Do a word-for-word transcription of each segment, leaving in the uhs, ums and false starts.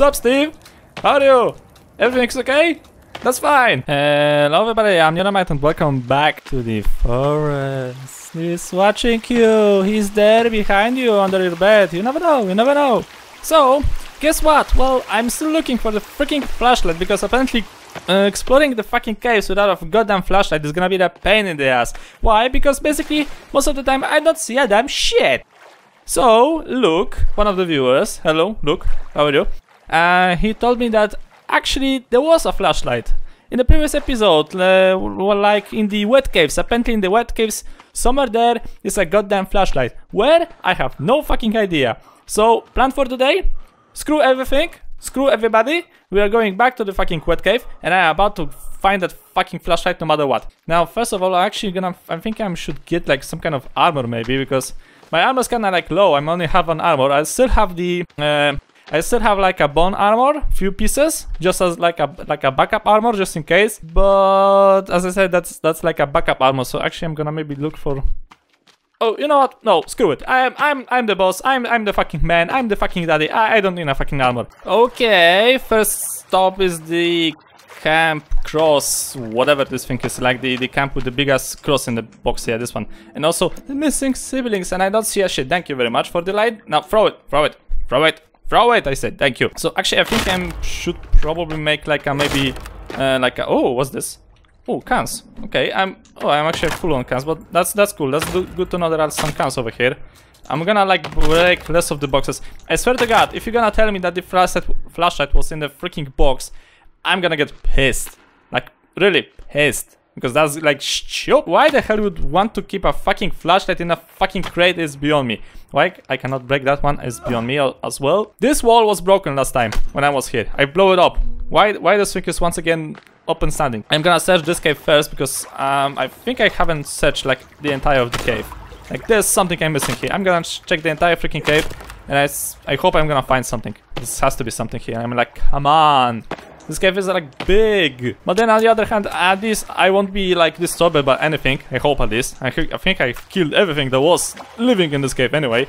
What's up, Steve? How are you? Everything's okay? That's fine. Hello, everybody. I'm Neodynamite, and welcome back to the forest. He's watching you. He's there behind you under your bed. You never know. You never know. So, guess what? Well, I'm still looking for the freaking flashlight because apparently Uh, exploring the fucking caves without a goddamn flashlight is gonna be the pain in the ass. Why? Because basically, most of the time I don't see a damn shit. So, Luke, one of the viewers, hello, Luke, how are you? Uh, he told me that actually there was a flashlight. In the previous episode, uh, like in the wet caves, apparently in the wet caves, somewhere there is a goddamn flashlight. Where? I have no fucking idea. So, plan for today? Screw everything. Screw everybody, we are going back to the fucking wet cave and I am about to find that fucking flashlight no matter what. Now first of all, I'm actually gonna, I think I should get like some kind of armor maybe, because my armor is kinda like low, I only have an armor. I still have the, uh, I still have like a bone armor, few pieces, just as like a like a backup armor just in case. But as I said, that's that's like a backup armor, so actually I'm gonna maybe look for... Oh, you know what? No, screw it. I'm I'm I'm the boss. I'm I'm the fucking man. I'm the fucking daddy. I, I don't need a fucking armor. Okay, first stop is the camp cross, whatever this thing is, like the, the camp with the biggest cross in the box here, yeah, this one. And also the missing siblings, and I don't see a shit. Thank you very much for the light. Now throw it, throw it, throw it, throw it, I said, thank you. So actually I think I should probably make like a maybe uh, like a, oh, what's this? Oh, cans. Okay, I'm. Oh, I'm actually full on cans, but that's that's cool. That's do, good to know there are some cans over here. I'm gonna like break less of the boxes. I swear to God, if you're gonna tell me that the flashlight flashlight was in the freaking box, I'm gonna get pissed. Like really pissed, because that's like stupid. Why the hell would want to keep a fucking flashlight in a fucking crate? Is beyond me. Like I cannot break that one. It's beyond me as well. This wall was broken last time when I was here. I blew it up. Why? Why the swing is once again? Open standing. I'm gonna search this cave first because um, I think I haven't searched like the entire of the cave. Like there's something I'm missing here. I'm gonna check the entire freaking cave and I, s I hope I'm gonna find something. This has to be something here. I'm like, come on. This cave is like big. But then on the other hand, at least I won't be like disturbed by anything. I hope at least. I, I think I killed everything that was living in this cave anyway.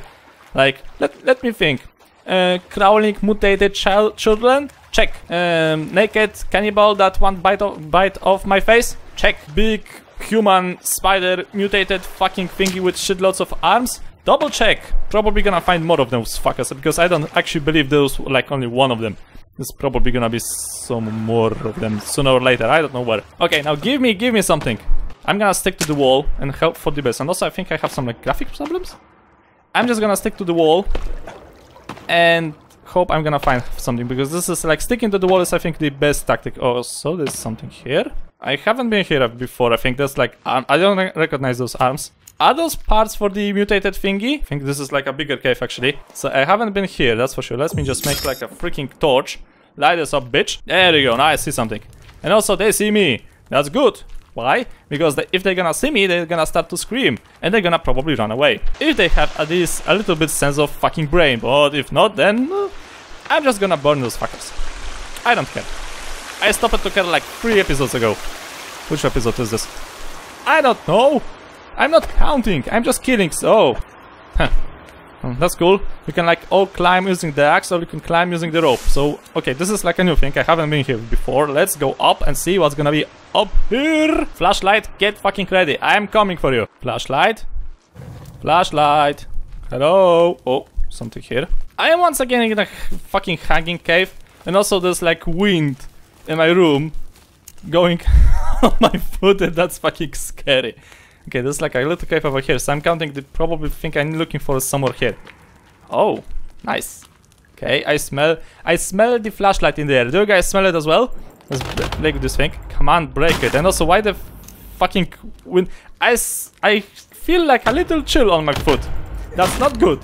Like, let, let me think. Uh, crawling mutated child children? Check. Um, naked cannibal that one bite of, bite off my face? Check. Big human spider mutated fucking thingy with shitloads of arms? Double check. Probably gonna find more of those fuckers because I don't actually believe those like only one of them. There's probably gonna be some more of them sooner or later. I don't know where. Okay, now give me, give me something. I'm gonna stick to the wall and hope for the best. And also I think I have some like graphic problems. I'm just gonna stick to the wall and hope I'm gonna find something, because this is like sticking to the wall is I think the best tactic. Oh, so there's something here. I haven't been here before. I think that's like um, I don't re recognize those arms. Are those parts for the mutated thingy? I think this is like a bigger cave actually. So I haven't been here, that's for sure. Let me just make like a freaking torch. Light this up, bitch. There you go. Now I see something. And also they see me. That's good. Why? Because they, if they're gonna see me, they're gonna start to scream and they're gonna probably run away. If they have at least a little bit sense of fucking brain, but if not, then uh, I'm just gonna burn those fuckers. I don't care. I stopped it to care like three episodes ago. Which episode is this? I don't know. I'm not counting. I'm just kidding. So huh. That's cool. You can like all climb using the axe or you can climb using the rope. So, okay, this is like a new thing. I haven't been here before. Let's go up and see what's gonna be up here. Flashlight, get fucking ready. I'm coming for you. Flashlight. Flashlight. Hello. Oh, something here. I am once again in a fucking hanging cave. And also there's like wind in my room going on my foot, and that's fucking scary. Okay, there's like a little cave over here, so I'm counting the probably think I'm looking for somewhere here. Oh, nice. Okay, I smell I smell the flashlight in the air. Do you guys smell it as well? Let's break this thing. Come on, break it. And also, why the fucking wind? I, s I feel like a little chill on my foot. That's not good.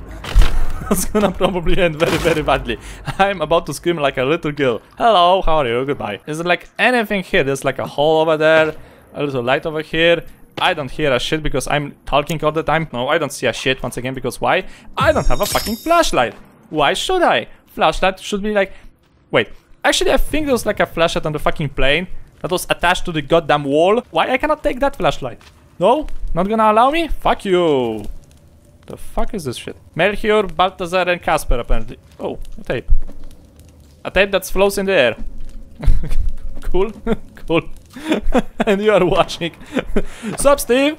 That's gonna probably end very, very badly. I'm about to scream like a little girl. Hello, how are you? Goodbye. Is there like anything here? There's like a hole over there, a little light over here. I don't hear a shit because I'm talking all the time. No, I don't see a shit once again because why? I don't have a fucking flashlight. Why should I? Flashlight should be like... Wait, actually I think there was like a flashlight on the fucking plane that was attached to the goddamn wall. Why I cannot take that flashlight? No? Not gonna allow me? Fuck you. The fuck is this shit? Melchior, Balthazar and Casper apparently. Oh, tape. A tape that flows in the air. Cool, cool. And you are watching. Sup, Steve?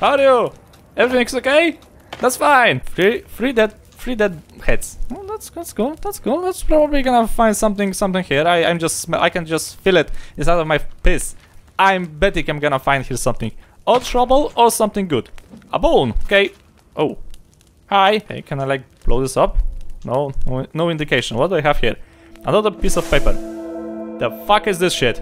How are you? Everything's okay? That's fine. Free, free that, free that heads. Well, that's that's cool. That's cool. That's probably gonna find something, something here. I, I'm just, I can just feel it inside of my piss. I'm betting I'm gonna find here something. Or trouble, or something good. A bone. Okay. Oh. Hi. Hey, can I like blow this up? No, no, no indication. What do I have here? Another piece of paper. The fuck is this shit?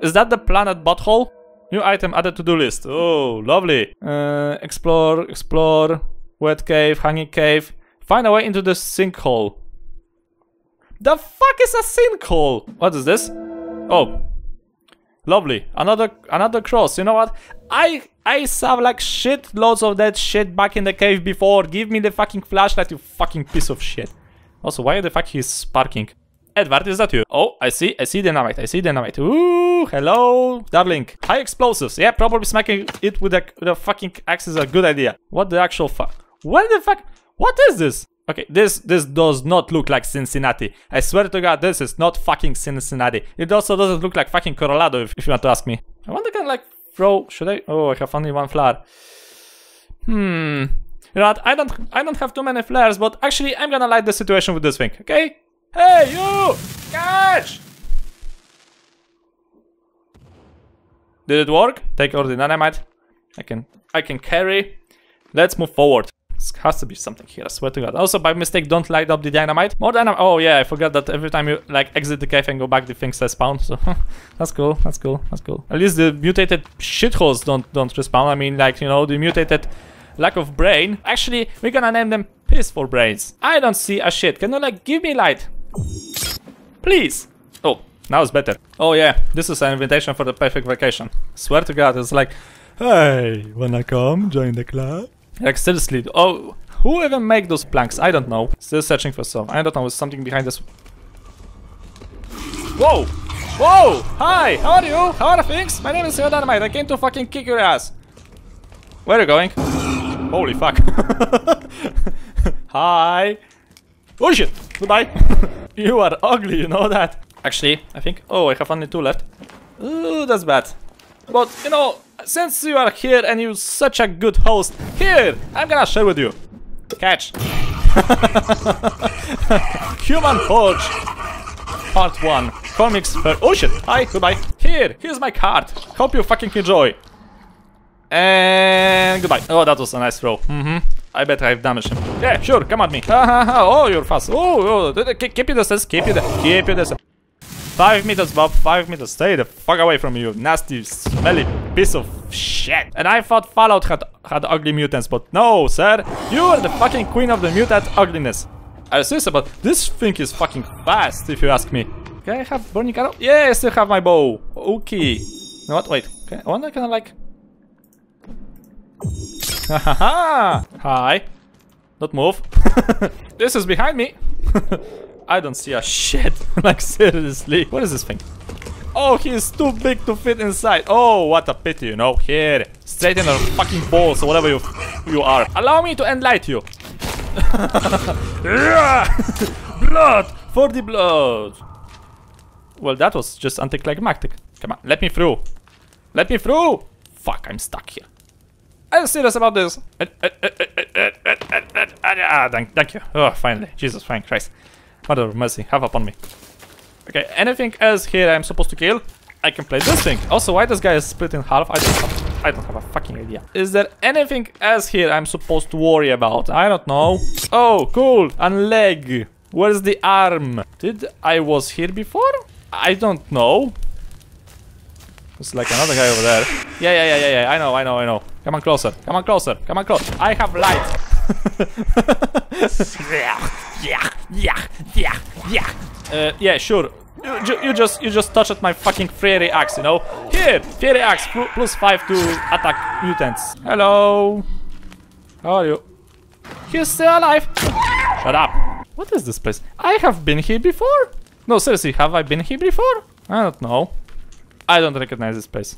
Is that the planet butthole? New item added to do list. Oh, lovely. Uh, explore, explore. Wet cave, hanging cave. Find a way into the sinkhole. The fuck is a sinkhole? What is this? Oh, lovely. Another, another cross. You know what? I, I saw like shit loads of that shit back in the cave before. Give me the fucking flashlight, you fucking piece of shit. Also, why the fuck he's sparking? Edward, is that you? Oh, I see, I see dynamite, I see dynamite. Ooh, hello, darling. High explosives. Yeah, probably smacking it with a, with a fucking axe is a good idea. What the actual fuck? What the fuck? What is this? Okay, this this does not look like Cincinnati. I swear to God, this is not fucking Cincinnati. It also doesn't look like fucking Colorado, if, if you want to ask me. I wonder can like throw. Should I? Oh, I have only one flare. Hmm. You know what? I don't I don't have too many flares, but actually I'm gonna light the situation with this thing. Okay. Hey, you! Catch! Did it work? Take all the dynamite. I can, I can carry. Let's move forward. There has to be something here, I swear to God. Also, by mistake, don't light up the dynamite. More dynamite. Oh, yeah, I forgot that every time you, like, exit the cave and go back, the things respawn. So, that's cool, that's cool, that's cool. At least the mutated shitholes don't, don't respawn. I mean, like, you know, the mutated... lack of brain. Actually, we're gonna name them Pissful Brains. I don't see a shit. Can you like give me light? Please. Oh, now it's better. Oh yeah, this is an invitation for the perfect vacation. Swear to God, it's like, hey, wanna come join the club? Like seriously, oh, who even make those planks? I don't know. Still searching for some. I don't know, is something behind this. Whoa! Whoa! Hi! How are you? How are things? My name is Neodynamite. I came to fucking kick your ass. Where are you going? Holy fuck. Hi. Oh shit. Goodbye. You are ugly, you know that. Actually, I think... Oh, I have only two left. Ooh, that's bad. But, you know, since you are here and you're such a good host, here, I'm gonna share with you. Catch. Human Forge. Part one. Comics per... Oh shit. Hi, goodbye. Here, here's my card. Hope you fucking enjoy. And goodbye. Oh, that was a nice throw. Mm-hmm. I bet I've damaged him. Yeah, sure, come at me. Oh, you're fast. Oh, oh. Keep your distance, keep your distance, keep your distance. Five meters, Bob, five meters. Stay the fuck away from you, nasty, smelly piece of shit. And I thought Fallout had, had ugly mutants, but no, sir. You are the fucking queen of the mutant ugliness. I'm serious about this thing is fucking fast, if you ask me. Can I have burning arrow? Yeah, I still have my bow. Okay. You know what? Wait. Okay. I wonder can I like... Hi. Don't move. This is behind me. I don't see a shit. Like seriously. What is this thing? Oh, he is too big to fit inside. Oh, what a pity, you know. Here. Straight in the fucking balls or whatever you you are. Allow me to enlighten you. Blood for the blood. Well, that was just anticlimactic. Come on, let me through. Let me through. Fuck, I'm stuck here. I'm serious about this. Uh, uh, uh, uh, uh, uh, uh, uh, uh, uh, thank, thank you. Oh, finally. Jesus, thank Christ. Mother of mercy, have upon me. Okay, anything else here I'm supposed to kill? I can play this thing. Also, why this guy is split in half? I don't have, I don't have a fucking idea. Is there anything else here I'm supposed to worry about? I don't know. Oh, cool. And leg. Where's the arm? Did I was here before? I don't know. It's like another guy over there. Yeah, yeah, yeah, yeah, yeah. I know, I know, I know. Come on closer. Come on closer. Come on closer. I have light. Yeah, yeah, yeah, yeah, yeah. Uh, yeah, sure. You, ju you just, you just touched my fucking fiery axe, you know. Here, fiery axe plus five to attack mutants. Hello. How are you? He's still alive. Shut up. What is this place? I have been here before. No, seriously, have I been here before? I don't know. I don't recognize this place.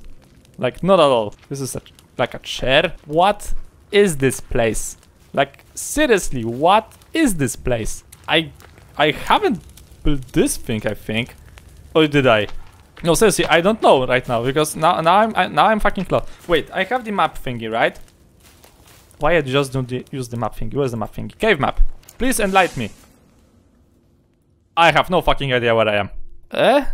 Like, not at all. This is a, like a chair. What is this place? Like, seriously, what is this place? I I haven't build this thing, I think. Or did I? No, seriously, I don't know right now, because now, now I'm I, now I'm fucking lost. Wait, I have the map thingy, right? Why I just don't use the map thingy? Where's the map thingy? Cave map. Please enlighten me. I have no fucking idea where I am. Eh?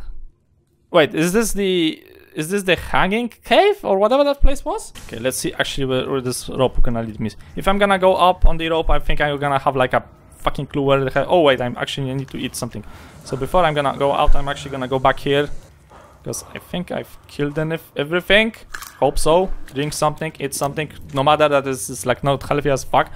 Wait, is this the... Is this the hanging cave or whatever that place was? Okay, let's see actually where, where this rope gonna lead me. If I'm gonna go up on the rope, I think I'm gonna have like a fucking clue where the hell... Oh wait, I'm actually I need to eat something. So before I'm gonna go out, I'm actually gonna go back here. Because I think I've killed enough everything. Hope so. Drink something, eat something. No matter that is it's like not healthy as fuck.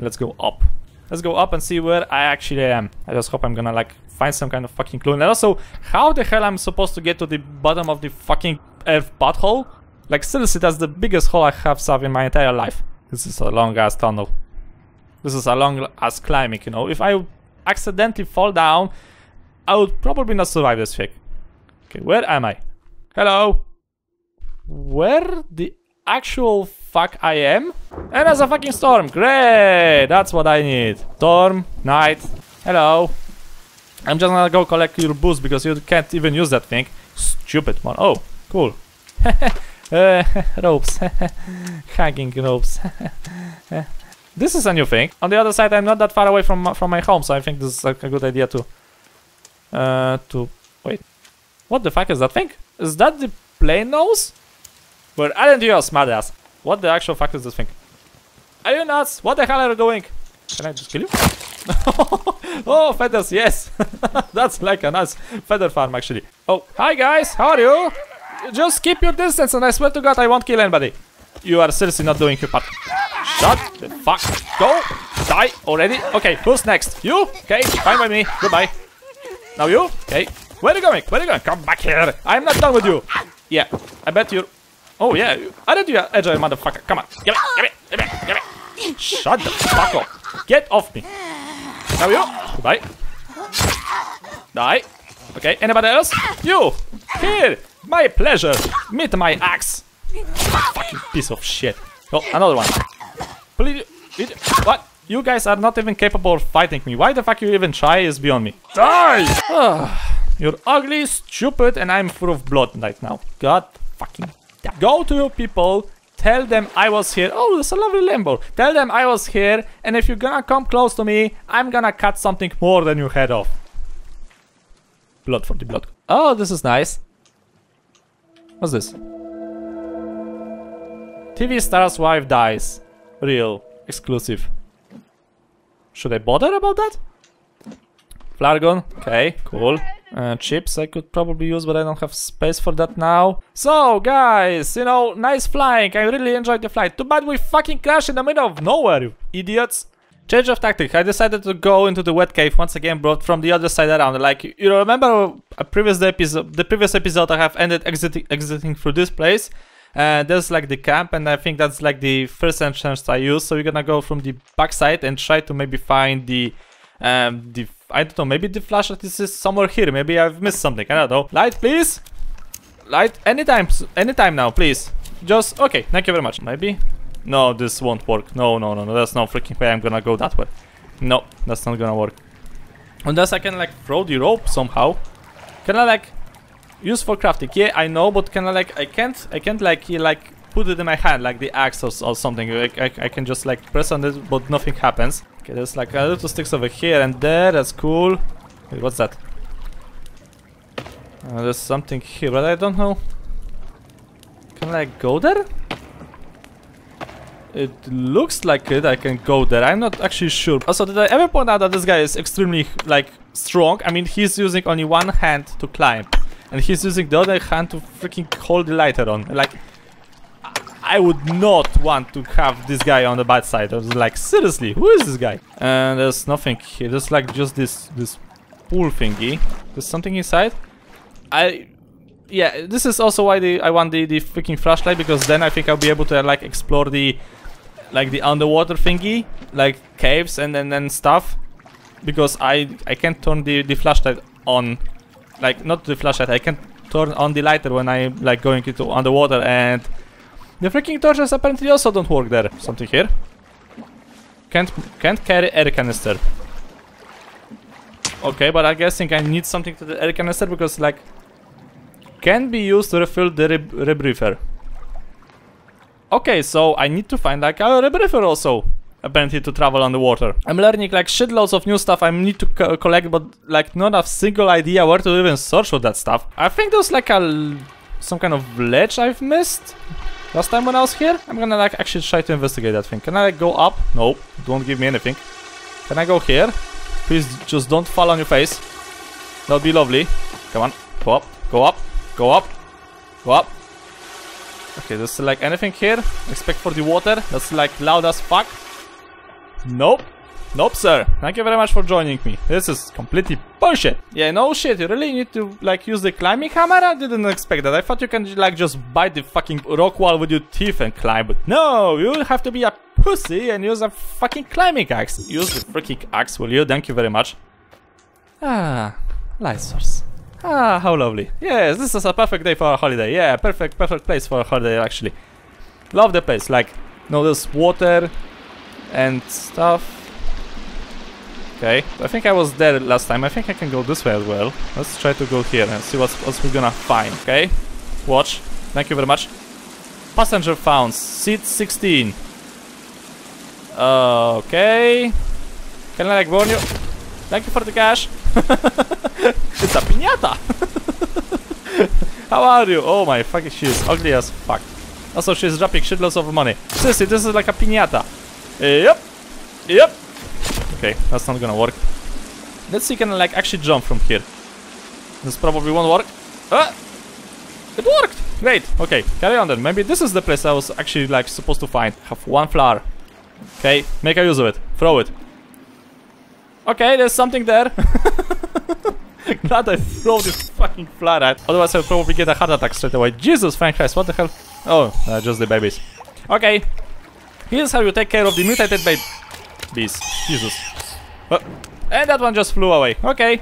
Let's go up. Let's go up and see where I actually am. I just hope I'm gonna like find some kind of fucking clue. And also, how the hell I'm supposed to get to the bottom of the fucking earth butthole? Like seriously, that's the biggest hole I have seen in my entire life. This is a long ass tunnel. This is a long ass climbing, you know. If I accidentally fall down, I would probably not survive this thing. Okay, where am I? Hello? Where the actual fuck I am? And there's a fucking storm. Great, that's what I need. Storm, night. Hello. I'm just gonna go collect your boost because you can't even use that thing. Stupid one. Oh, cool. uh, ropes. Hanging ropes. This is a new thing. On the other side, I'm not that far away from, from my home, so I think this is a good idea to... Uh, to... Wait. What the fuck is that thing? Is that the plane nose? We're adding to your smart ass. What the actual fuck is this thing? Are you nuts? What the hell are you doing? Can I just kill you? Oh, feathers, yes. That's like a nice feather farm, actually. Oh, hi guys, how are you? Just keep your distance and I swear to God I won't kill anybody. You are seriously not doing your part. Shut the fuck. Go. Die already. Okay, who's next? You? Okay, fine by me. Goodbye. Now you? Okay. Where are you going? Where are you going? Come back here! I'm not done with you! Yeah, I bet you're... Oh yeah, I bet you're agile, motherfucker. Come on, give it, give it, give it, give it! Shut the fuck up! Get off me! Now you! Goodbye! Die! Okay, anybody else? You! Here! My pleasure! Meet my axe! Fucking piece of shit! Oh, another one! Please... What? You guys are not even capable of fighting me. Why the fuck you even try is beyond me. Die! You're ugly, stupid, and I'm full of blood right now. God fucking damn. Go to your people, tell them I was here. Oh, that's a lovely limbo. Tell them I was here, and if you're gonna come close to me, I'm gonna cut something more than your head off. Blood for the blood. Oh, this is nice. What's this? T V star's wife dies. Real. Exclusive. Should I bother about that? Flare gun. Okay, cool. Uh, chips I could probably use, but I don't have space for that now. So, guys, you know, nice flying. I really enjoyed the flight. Too bad we fucking crashed in the middle of nowhere, you idiots. Change of tactic. I decided to go into the wet cave once again, brought from the other side around. Like, you remember a previous episode, the previous episode I have ended exiting, exiting through this place. Uh, there's like the camp, and I think that's like the first entrance I use. So we're gonna go from the backside and try to maybe find the... Um, the I don't know, maybe the flashlight is somewhere here. Maybe I've missed something, I don't know. Light, please. Light, anytime, anytime now, please. Just, okay, thank you very much. Maybe? No, this won't work. No, no, no, no, that's no freaking way I'm gonna go that way. No, that's not gonna work. Unless I can, like, throw the rope somehow. Can I, like, use for crafting? Yeah, I know, but can I, like, I can't, I can't, like, like put it in my hand, like the axe or, or something. I, I, I can just, like, press on it, but nothing happens. Okay, there's like a little sticks over here and there, that's cool. Wait, what's that? Uh, there's something here, but I don't know. Can I go there? It looks like it, I can go there, I'm not actually sure. Also, did I ever point out that this guy is extremely, like, strong? I mean, he's using only one hand to climb. And he's using the other hand to freaking hold the lighter on. Like, I would not want to have this guy on the bad side. I was like, seriously, who is this guy? And uh, there's nothing here. There's like just this this pool thingy. There's something inside. I, yeah, this is also why the, I want the the freaking flashlight, because then I think I'll be able to uh, like explore the like the underwater thingy, like caves and and, and stuff. Because I I can't turn the the flashlight on, like not the flashlight. I can't turn on the lighter when I like going into underwater and. The freaking torches apparently also don't work there. Something here. Can't can't carry air canister. Okay, but I guess I need something to the air canister because, like, can be used to refill the rib rebreather. Okay, so I need to find like a rebreather also. Apparently to travel on the water. I'm learning like shitloads of new stuff I need to co collect, but like not a single idea where to even search for that stuff. I think there's like a some kind of ledge I've missed last time when I was here. I'm gonna like actually try to investigate that thing. Can I like go up? Nope, don't give me anything. Can I go here? Please just don't fall on your face. That would be lovely. Come on, go up, go up, go up, go up. Okay, there's like anything here. Expect for the water. That's like loud as fuck. Nope. Nope, sir. Thank you very much for joining me. This is completely bullshit. Yeah, no shit. You really need to, like, use the climbing hammer? I didn't expect that. I thought you can, like, just bite the fucking rock wall with your teeth and climb. But no, you have to be a pussy and use a fucking climbing axe. Use the freaking axe, will you? Thank you very much. Ah, light source. Ah, how lovely. Yes, this is a perfect day for a holiday. Yeah, perfect, perfect place for a holiday, actually. Love the place. Like, you know, there's water and stuff. Okay, I think I was there last time. I think I can go this way as well. Let's try to go here and see what's, what's we're gonna find. Okay, watch. Thank you very much. Passenger found seat sixteen. Uh, okay, can I like warn you? Thank you for the cash. It's a piñata. How are you? Oh my fucking, she's ugly as fuck. Also, she's dropping shitloads of money. Seriously, this is like a piñata. Yep, yep. Okay, that's not gonna work. Let's see, can I like actually jump from here? This probably won't work. Ah, it worked. Great. Okay, carry on then. Maybe this is the place I was actually like supposed to find. Have one flower. Okay, make a use of it. Throw it. Okay, there's something there. Glad I throw this fucking flower at. Otherwise, I'll probably get a heart attack straight away. Jesus, thank Christ, what the hell? Oh, uh, just the babies. Okay. Here's how you take care of the mutated babies. Jesus. Oh. And that one just flew away. Okay.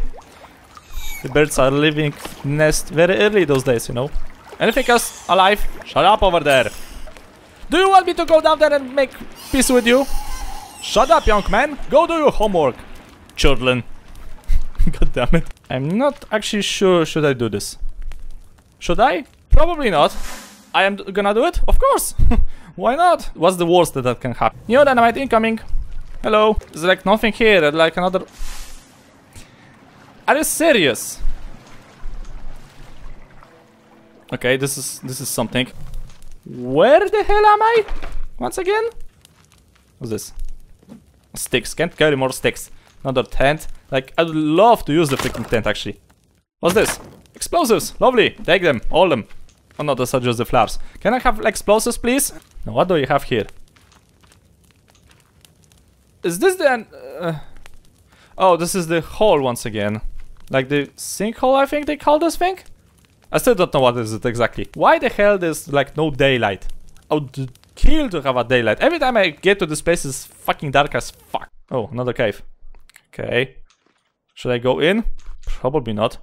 The birds are leaving nest very early those days, you know. Anything else alive? Shut up over there. Do you want me to go down there and make peace with you? Shut up, young man. Go do your homework. Children. God damn it. I'm not actually sure should I do this. Should I? Probably not. I am gonna do it? Of course. Why not? What's the worst that, that can happen? Neodynamite incoming. Hello. There's like nothing here. Like another. Are you serious? Okay, this is this is something. Where the hell am I? Once again. What's this? Sticks. Can't carry more sticks. Another tent. Like I'd love to use the freaking tent actually. What's this? Explosives. Lovely. Take them. All them. Oh no, those are just the flowers. Can I have explosives, please? Now, what do you have here? Is this the... Uh, oh, this is the hole once again. Like the sinkhole, I think they call this thing? I still don't know what is it exactly. Why the hell there's like no daylight? I would kill to have a daylight. Every time I get to this place, it's fucking dark as fuck. Oh, another cave. Okay. Should I go in? Probably not.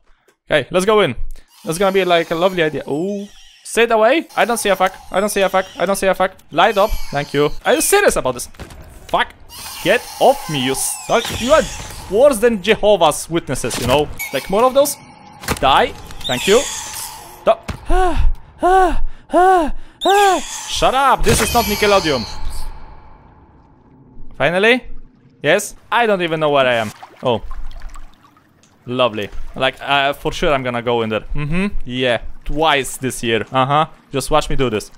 Okay, let's go in. That's gonna be like a lovely idea. Ooh. Stay away! I don't see a fuck. I don't see a fuck. I don't see a fuck. Light up. Thank you. Are you serious about this? Fuck. Get off me, you suck. You are worse than Jehovah's Witnesses, you know? Like more of those? Die. Thank you. Stop. Shut up. This is not Nickelodeon. Finally? Yes? I don't even know where I am. Oh. Lovely. Like, uh, for sure I'm gonna go in there. Mm-hmm. Yeah. Twice this year. Uh-huh. Just watch me do this.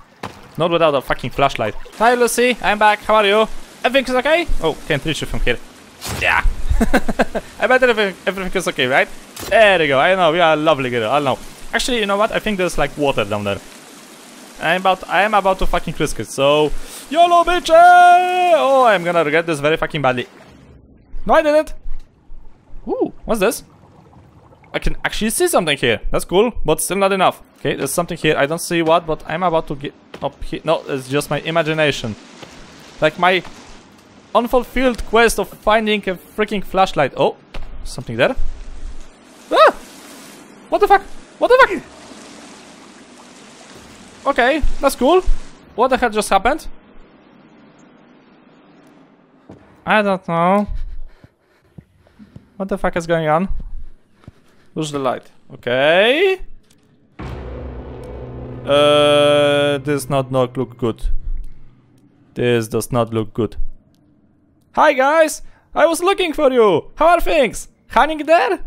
Not without a fucking flashlight. Hi, Lucy. I'm back. How are you? Everything's okay? Oh, can't reach you from here. Yeah. I bet everything, everything is okay, right? There you go. I know. We are lovely girl. I know. Actually, you know what? I think there's, like, water down there. I'm about, I am about to fucking risk it, so... YOLO, bitch! Oh, I'm gonna regret this very fucking badly. No, I didn't. Ooh, what's this? I can actually see something here. That's cool, but still not enough. Okay, there's something here. I don't see what, but I'm about to get up here. No, it's just my imagination. Like my unfulfilled quest of finding a freaking flashlight. Oh, something there. Ah! What the fuck? What the fuck? Okay, that's cool. What the hell just happened? I don't know. What the fuck is going on? Lose the light. Okay. Uh, this not not look good. This does not look good. Hi guys! I was looking for you! How are things? Hanging there?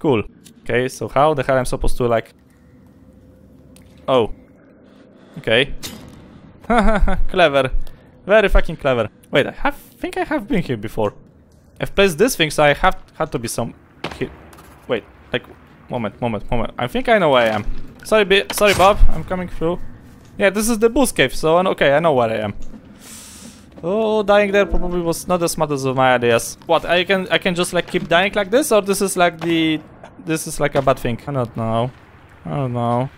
Cool. Okay, so how the hell I'm supposed to like... Oh. Okay. Clever. Very fucking clever. Wait, I have... think I have been here before. I've placed this thing, so I have had to be some... here. Wait, like... Moment, moment, moment. I think I know where I am. Sorry, B sorry, Bob. I'm coming through. Yeah, this is the boost cave, so... I'm okay, I know where I am. Oh, dying there probably was not as smart as my ideas. What, I can I can just like keep dying like this? Or this is like the... This is like a bad thing? I don't know. I don't know.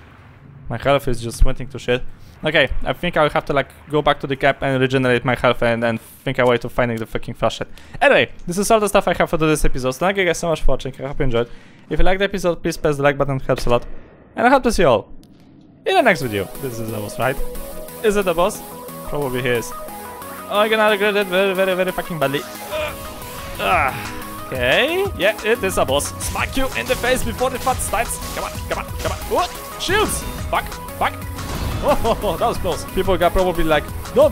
My health is just went into shit. Okay, I think I'll have to like go back to the cap and regenerate my health and then think a way to finding the fucking flashlight. Anyway, this is all the stuff I have for this episode. So thank you guys so much for watching. I hope you enjoyed. If you liked the episode, please press the like button. It helps a lot. And I hope to see you all in the next video. This is the boss, right? Is it the boss? Probably he is. Oh, I'm gonna regret it very, very, very fucking badly. Uh, okay. Yeah, it is a boss. Smack you in the face before the fat starts. Come on, come on, come on. What? Shields! Fuck, fuck. Oh, that was close. People got probably like, no.